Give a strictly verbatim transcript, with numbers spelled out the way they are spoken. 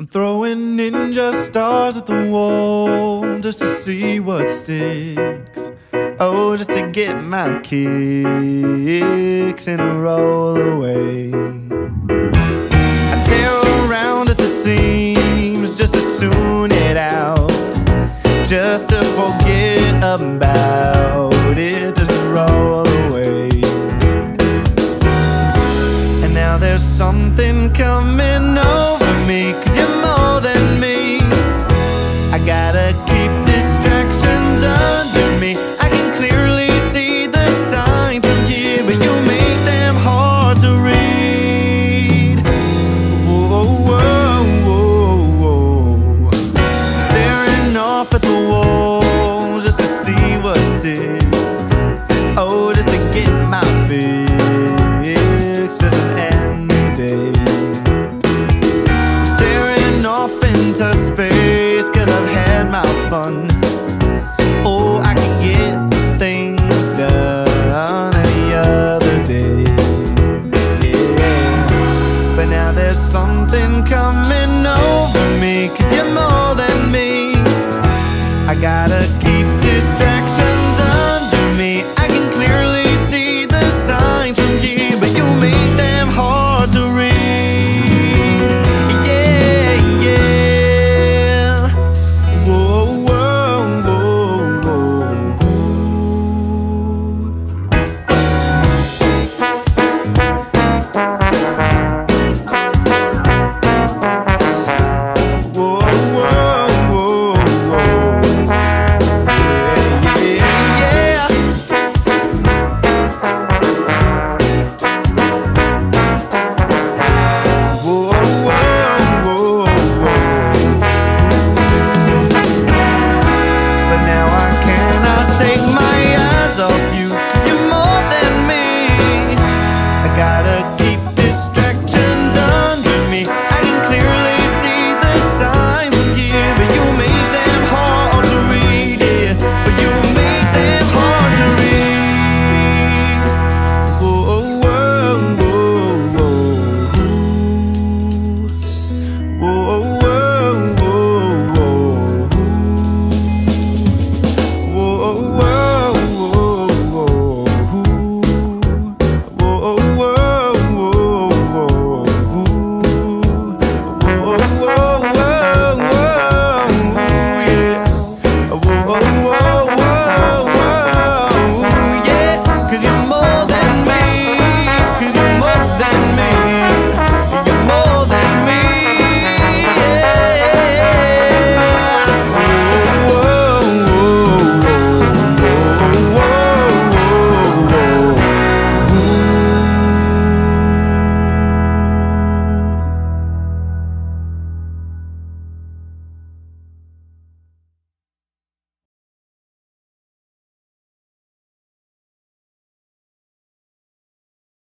I'm throwing ninja stars at the wall just to see what sticks. Oh, just to get my kicks and roll away. I tear around at the seams just to tune it out, just to forget about it, just to roll away. And now there's something coming over me, 'cause you're more than me. I gotta keep distractions under me. I can clearly see the signs from here, but you make them hard to read. Whoa, whoa, whoa, whoa. Staring off at the wall just to see what sticks. Oh, just to get my fix, just an end day. Into space, 'cause I've had my fun. Oh, I can get things done any other day, yeah. But now there's something coming over me, 'cause you're more than me. I gotta keep